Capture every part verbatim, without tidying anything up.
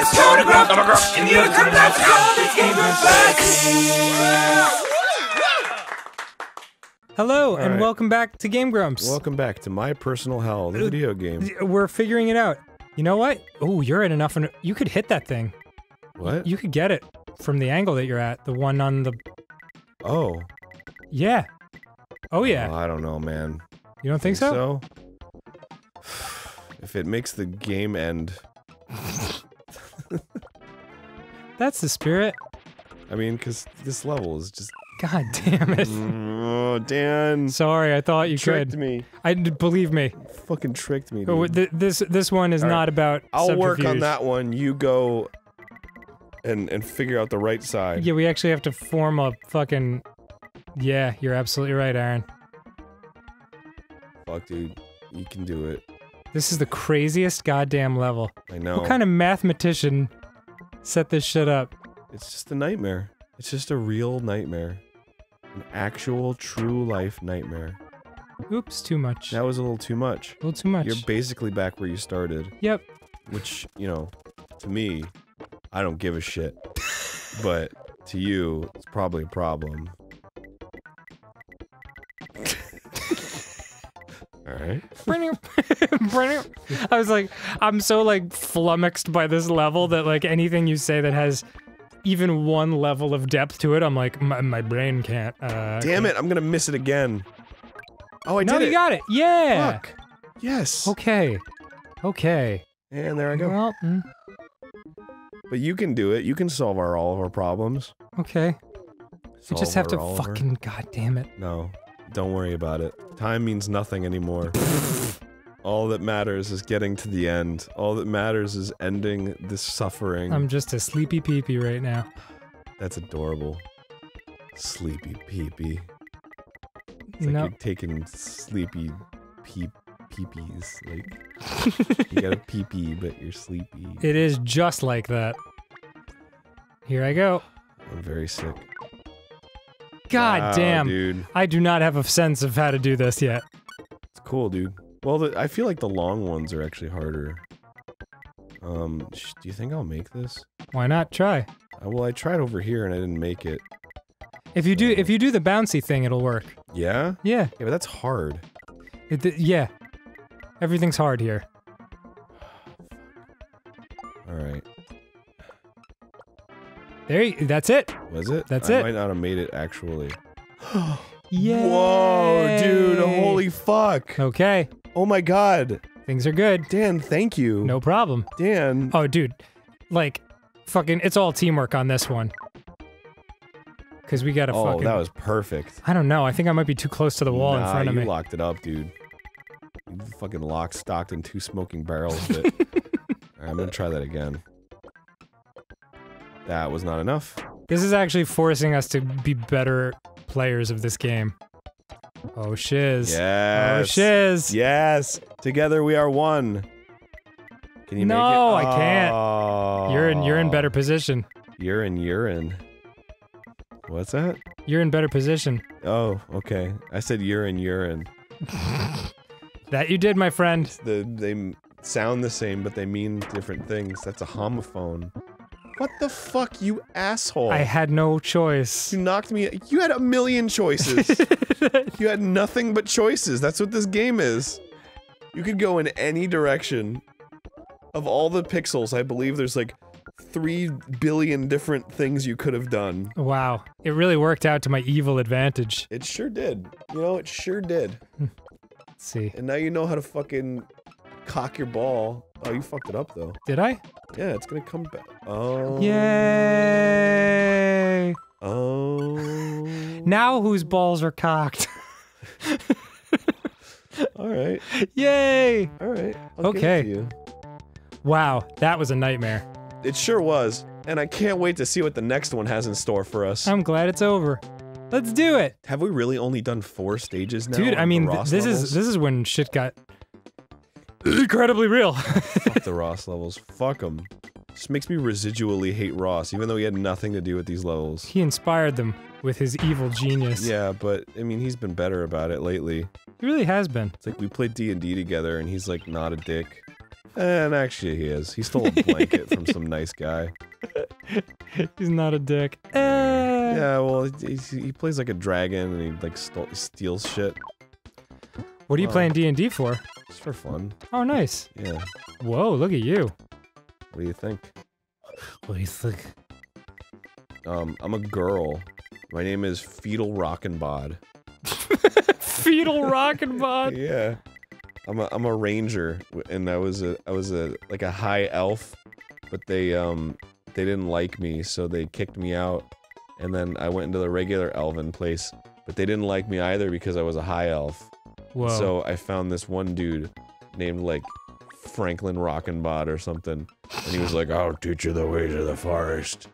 Let's go to Grump. And the other Grump, let's go. This game is back. Hello, and right. welcome back to Game Grumps. Welcome back to my personal hell, the uh, video game. We're figuring it out. You know what? Oh, you're at enough. You could hit that thing. What? You could get it from the angle that you're at, the one on the... Oh. Yeah. Oh, yeah. Oh, I don't know, man. You don't think, think so? so? If it makes the game end. That's the spirit. I mean, because this level is just... God damn it. Oh, Dan. Sorry, I thought you tricked could. me. I believe me. You fucking tricked me, dude. Oh, th this, this one is All not right. about I'll subterfuge. work on that one. You go and, and figure out the right side. Yeah, we actually have to form a fucking... Yeah, you're absolutely right, Aaron. Fuck, dude. You can do it. This is the craziest goddamn level. I know. What kind of mathematician set this shit up? It's just a nightmare. It's just a real nightmare. An actual, true-life nightmare. Oops, too much. That was a little too much. A little too much. You're basically back where you started. Yep. Which, you know, to me, I don't give a shit. But to you, it's probably a problem. Alright. I was like, I'm so, like, flummoxed by this level that, like, anything you say that has... even one level of depth to it, I'm like, my, my brain can't, uh... Damn it, I'm gonna miss it again. Oh, I did it! No, you got it! Yeah! Fuck. Yes! Okay. Okay. And there I go. Well, mm. But you can do it, you can solve our all of our problems. Okay. Solve we just have to fucking... God damn it. No. Don't worry about it. Time means nothing anymore. All that matters is getting to the end. All that matters is ending this suffering. I'm just a sleepy peepee -pee right now. That's adorable. Sleepy peepee. -pee. It's like nope. you're taking sleepy peep peepees. Like you got a peepee, -pee, but you're sleepy. It is just like that. Here I go. I'm very sick. God wow, damn, dude. I do not have a sense of how to do this yet. It's cool, dude. Well, the, I feel like the long ones are actually harder. Um, sh do you think I'll make this? Why not try? Uh, well, I tried over here and I didn't make it. If you so. do, if you do the bouncy thing, it'll work. Yeah. Yeah. Yeah, but that's hard. It, th yeah. Everything's hard here. All right. There. You, that's it. Was it? That's I it. I might not have made it actually. Yeah. Whoa, dude! Holy fuck! Okay. Oh my god. Things are good. Dan, thank you. No problem. Dan. Oh, dude. Like, fucking, it's all teamwork on this one. Cause we gotta oh, fucking- Oh, that was perfect. I don't know, I think I might be too close to the wall nah, in front of me. Nah, you locked it up, dude. You fucking lock stocked in two smoking barrels of it. Alright, I'm gonna try that again. That was not enough. This is actually forcing us to be better players of this game. Oh shiz. Yes. Oh shiz. Yes. Together we are one. Can you no, make it? No, oh. I can't. You're in you're in better position. You're in urine. What's that? You're in better position. Oh, okay. I said you're in urine. That you did, my friend. The, they sound the same, but they mean different things. That's a homophone. What the fuck, you asshole? I had no choice. You knocked me- you had a million choices. You had nothing but choices, that's what this game is. You could go in any direction. Of all the pixels, I believe there's like three billion different things you could have done. Wow. It really worked out to my evil advantage. It sure did. You know, it sure did. Let's see. And now you know how to fucking cock your ball. Oh, you fucked it up, though. Did I? Yeah, it's gonna come back. Oh. Yay! Oh. Now whose balls are cocked? Alright. Yay! Alright. Okay. You. Wow, that was a nightmare. It sure was, and I can't wait to see what the next one has in store for us. I'm glad it's over. Let's do it! Have we really only done four stages now? Dude, I mean, th this levels? is- this is when shit got... incredibly real. Fuck the Ross levels. Fuck them. This makes me residually hate Ross, even though he had nothing to do with these levels. He inspired them with his evil genius. Yeah, but, I mean, he's been better about it lately. He really has been. It's like we played D and D together, and he's like, not a dick. And actually he is. He stole a blanket from some nice guy. He's not a dick. Uh. Yeah, well, he, he plays like a dragon and he like stole, steals shit. What are you uh, playing D and D for? Just for fun. Oh, nice. Yeah. Whoa, look at you. What do you think? What do you think? Um, I'm a girl. My name is Fetal Rockenbod. Fetal Rockenbod? Yeah. I'm a I'm a ranger, and I was a I was a like a high elf, but they um they didn't like me, so they kicked me out, and then I went into the regular elven place, but they didn't like me either because I was a high elf. Whoa. So I found this one dude named like Franklin Rockenbod or something, and he was like, "I'll teach you the ways of the forest."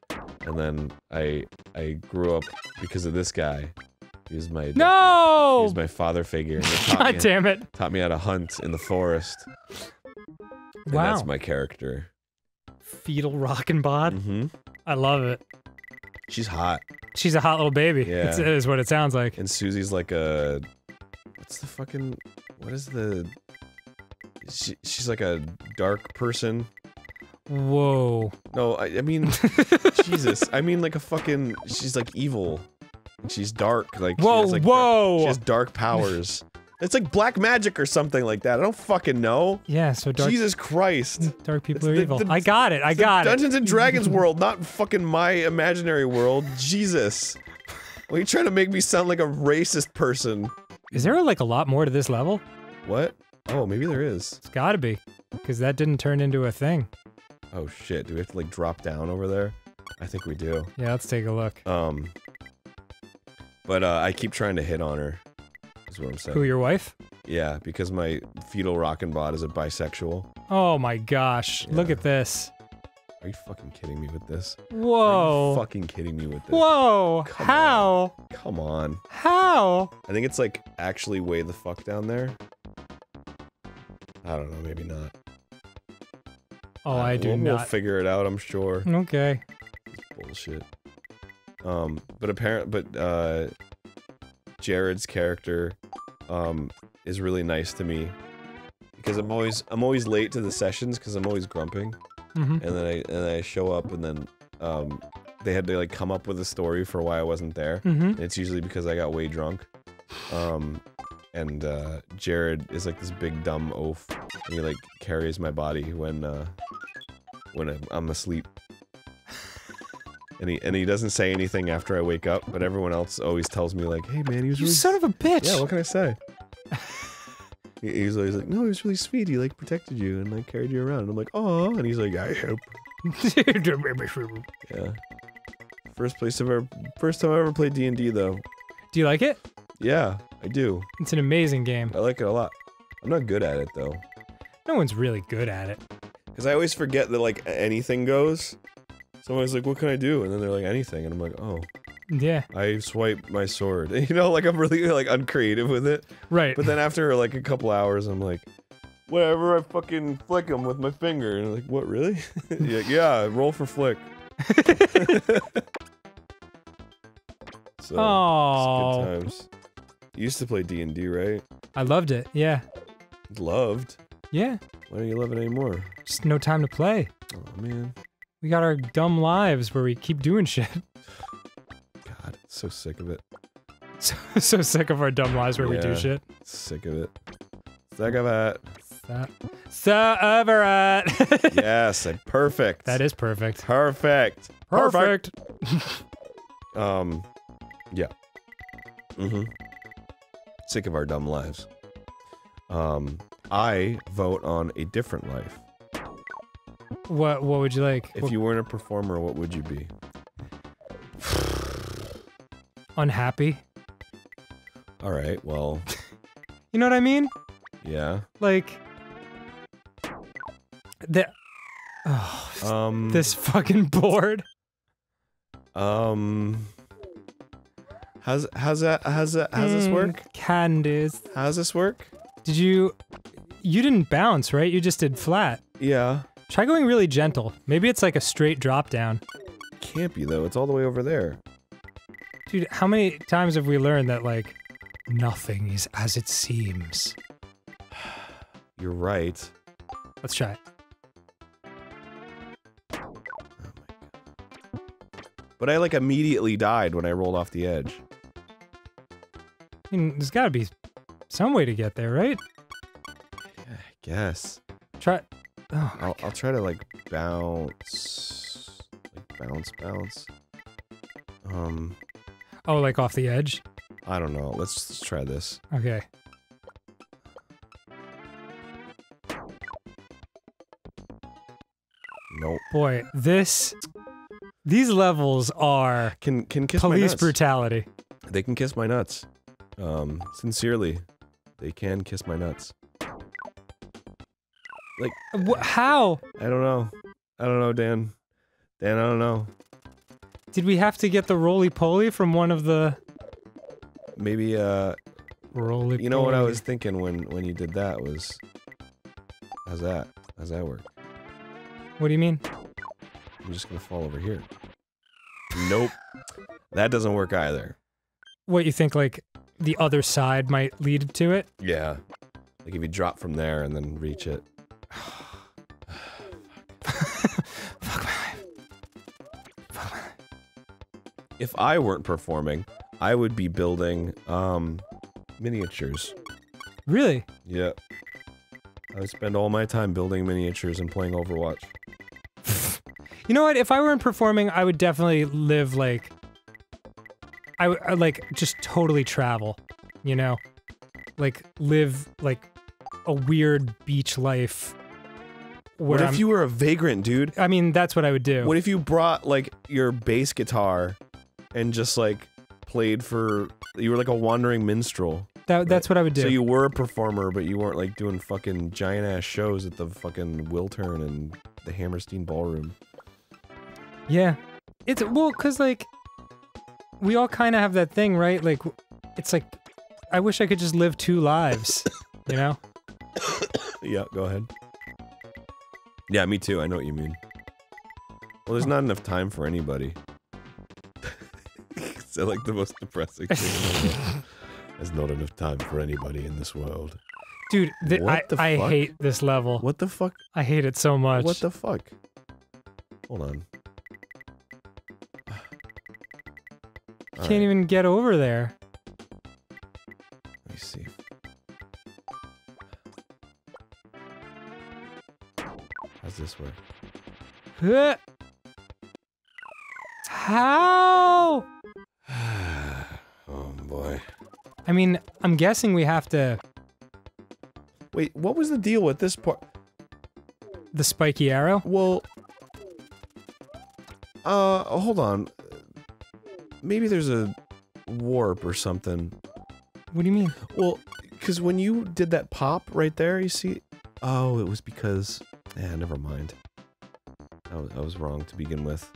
And then I I grew up because of this guy. He was my no. He was my father figure. God me, damn it! Taught me how to hunt in the forest. And wow, that's my character. Fetal Rockenbod. Mm-hmm. I love it. She's hot. She's a hot little baby. Yeah, it's, it is what it sounds like. And Susie's like a what's the fucking what is the she, she's like a dark person. Whoa. No, I, I mean, Jesus. I mean, like a fucking. She's like evil. She's dark, like whoa, she has like whoa. Dark, she has dark powers. It's like black magic or something like that. I don't fucking know. Yeah, so dark. Jesus Christ, dark people it's are the, evil. The, I got it. I got the it. Dungeons and Dragons world, not fucking my imaginary world. Jesus, why are you trying to make me sound like a racist person? Is there like a lot more to this level? What? Oh, maybe there is. It's got to be, because that didn't turn into a thing. Oh shit! Do we have to like drop down over there? I think we do. Yeah, let's take a look. Um. But uh, I keep trying to hit on her, is what I'm saying. Who, your wife? Yeah, because my Fetal Rockenbod is a bisexual. Oh my gosh, yeah. Look at this. Are you fucking kidding me with this? Whoa. Are you fucking kidding me with this? Whoa, Come how? On. Come on. How? I think it's like actually way the fuck down there. I don't know, maybe not. Oh, uh, I do we'll, not. We'll figure it out, I'm sure. Okay. This bullshit. Um, but apparent, but, uh, Jared's character, um, is really nice to me, because I'm always, I'm always late to the sessions, because I'm always grumping, mm-hmm. and then I, and I show up, and then, um, they had to, like, come up with a story for why I wasn't there, mm-hmm. and it's usually because I got way drunk, um, and, uh, Jared is, like, this big dumb oaf, and he, like, carries my body when, uh, when I'm asleep. And he, and he doesn't say anything after I wake up, but everyone else always tells me, like, hey, man, he was you really... You son of a bitch! Yeah, what can I say? he, he's always like, no, he was really sweet, he, like, protected you and, like, carried you around. And I'm like, oh, and he's like, I hope. Yeah. First place I've ever... First time I ever played D and D, though. Do you like it? Yeah, I do. It's an amazing game. I like it a lot. I'm not good at it, though. No one's really good at it. Because I always forget that, like, anything goes... Someone's like, what can I do? And then they're like, anything. And I'm like, oh. Yeah. I swipe my sword. You know, like, I'm really, like, uncreative with it. Right. But then after, like, a couple hours, I'm like, whatever, I fucking flick them with my finger. And I'm like, what, really? Like, yeah, roll for flick. So, oh. Good times. You used to play D and D, right? I loved it, yeah. Loved? Yeah. Why don't you love it anymore? Just no time to play. Oh, man. We got our dumb lives where we keep doing shit. God, so sick of it. So, so sick of our dumb lives where yeah, we do shit. Sick of it. Sick of it. So, so over it. Yes, like perfect. That is perfect. Perfect. Perfect. Perfect. um, yeah. Mm-hmm. Sick of our dumb lives. Um, I vote on a different life. What what would you like? If what, you weren't a performer, what would you be? Unhappy. All right, well. You know what I mean? Yeah. Like the oh, um this fucking board. Um How's how's that how's that how's mm, this work? Candies. How's this work? Did you you didn't bounce, right? You just did flat. Yeah. Try going really gentle. Maybe it's like a straight drop down. Can't be though, it's all the way over there. Dude, how many times have we learned that like, nothing is as it seems? You're right. Let's try it. Oh my God. But I like immediately died when I rolled off the edge. I mean, there's gotta be some way to get there, right? Yeah, I guess. Try. Oh, I'll, I'll try to like bounce, like bounce, bounce. Um. Oh, like off the edge? I don't know. Let's, let's try this. Okay. Nope. Boy, this, these levels are can can kiss police my nuts. Brutality. They can kiss my nuts. Um, sincerely, they can kiss my nuts. Like, what, how? I don't know. I don't know, Dan. Dan, I don't know. Did we have to get the roly-poly from one of the? Maybe, uh... roly-poly. You know what I was thinking when, when you did that was... How's that? How's that work? What do you mean? I'm just gonna fall over here. Nope. That doesn't work either. What, you think, like, the other side might lead to it? Yeah. Like, if you drop from there and then reach it. Fuck my life. Fuck my life. If I weren't performing, I would be building, um, miniatures. Really? Yeah. I would spend all my time building miniatures and playing Overwatch. You know what? If I weren't performing, I would definitely live, like... I would, I like, just totally travel, you know? Like, live, like, a weird beach life. What if I'm, you were a vagrant, dude? I mean, that's what I would do. What if you brought, like, your bass guitar and just, like... played for, you were like a wandering minstrel. That, right? That's what I would do. So you were a performer, but you weren't like doing fucking giant ass shows at the fucking Wiltern and the Hammerstein Ballroom. Yeah. It's, well, cause like, we all kind of have that thing, right? Like, it's like, I wish I could just live two lives, you know? Yeah, go ahead. Yeah, me too, I know what you mean. Well, there's not enough time for anybody. I like the most depressing thing. There's not enough time for anybody in this world. Dude, th I, I hate this level. What the fuck? I hate it so much. What the fuck? Hold on. You can't right. even get over there. Let me see. How's this work? Huh? How? Oh boy. I mean, I'm guessing we have to... Wait, what was the deal with this part? The spiky arrow? Well... Uh, hold on. Maybe there's a warp or something. What do you mean? Well, because when you did that pop right there, you see... Oh, it was because... Yeah, never mind. I was, I was wrong to begin with.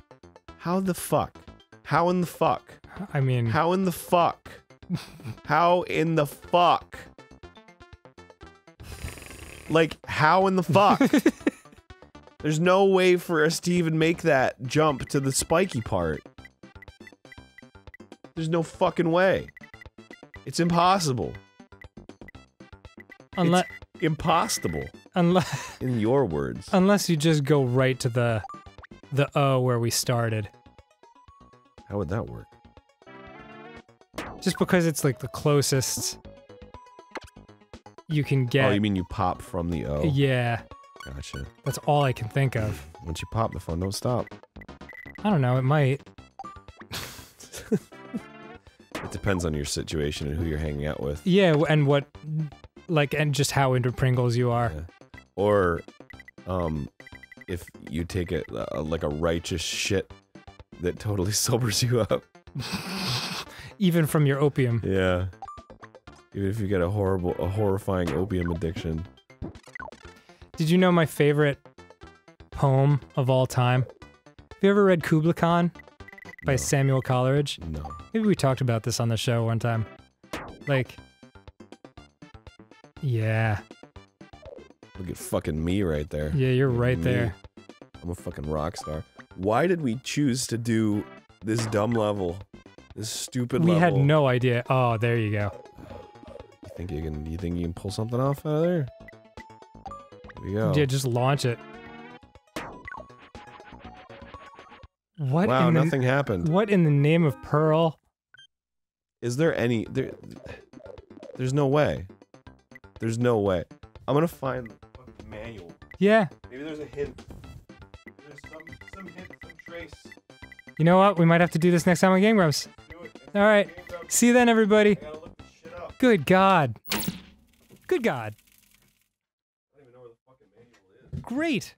How the fuck? How in the fuck? I mean... How in the fuck? How in the fuck? Like, how in the fuck? There's no way for us to even make that jump to the spiky part. There's no fucking way. It's impossible. Unless... It's impossible. Unless... In your words. Unless you just go right to the... the O where we started. How would that work? Just because it's like the closest you can get. Oh, you mean you pop from the O? Yeah. Gotcha. That's all I can think of. Once you pop, the fun don't stop. I don't know, it might. It depends on your situation and who you're hanging out with. Yeah, and what, like, and just how into Pringles you are. Yeah. Or, um, if you take a, a, like a righteous shit that totally sobers you up. Even from your opium. Yeah. Even if you get a horrible, a horrifying opium addiction. Did you know my favorite poem of all time? Have you ever read Kublai Khan by no. Samuel Coleridge? No. Maybe we talked about this on the show one time. Like... Yeah. Look at fucking me right there. Yeah, you're right me. there. I'm a fucking rock star. Why did we choose to do this dumb level? This stupid we level? We had no idea. Oh, there you go. You think you can, you think you can pull something off out of there? we go. Yeah, just launch it. What? Wow, in the, nothing happened. What in the name of Pearl? Is there any... There, there's no way. There's no way. I'm gonna find the fucking manual. Yeah. Maybe there's a hint. There's some, some hint, some trace. You know what? We might have to do this next time on Game Grumps. Alright. See you then, everybody. I gotta look this shit up. Good God. Good God. I don't even know where the fucking manual is. Great.